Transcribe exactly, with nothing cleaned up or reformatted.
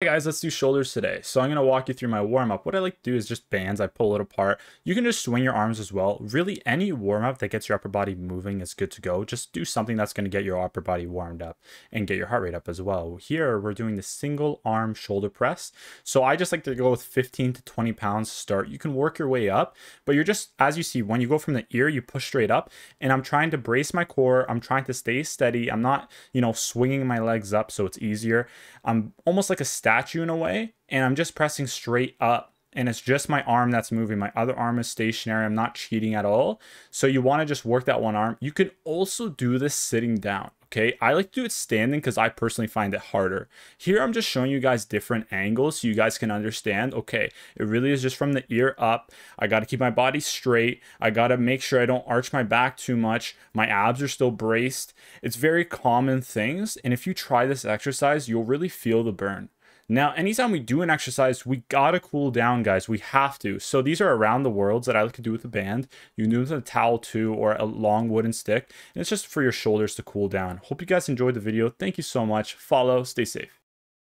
Hey guys, let's do shoulders today. So I'm going to walk you through my warm-up. What I like to do is just bands. I pull it apart. You can just swing your arms as well. Really, any warm-up that gets your upper body moving is good to go. Just do something that's going to get your upper body warmed up and get your heart rate up as well. Here, we're doing the single arm shoulder press. So I just like to go with fifteen to twenty pounds to start. You can work your way up, but you're just, as you see, when you go from the ear, you push straight up, and I'm trying to brace my core. I'm trying to stay steady. I'm not, you know, swinging my legs up so it's easier. I'm almost like a stack statue in a way, and I'm just pressing straight up, and it's just my arm that's moving. My other arm is stationary. I'm not cheating at all. So you want to just work that one arm. You could also do this sitting down. Okay, I like to do it standing because I personally find it harder. Here, I'm just showing you guys different angles so you guys can understand, okay, it really is just from the ear up. I got to keep my body straight. I got to make sure I don't arch my back too much. My abs are still braced. It's very common things. And if you try this exercise, you'll really feel the burn. Now, anytime we do an exercise, we gotta cool down, guys. We have to. So these are around the worlds that I like to do with a band. You can do them with a towel too, or a long wooden stick. And it's just for your shoulders to cool down. Hope you guys enjoyed the video. Thank you so much. Follow, stay safe.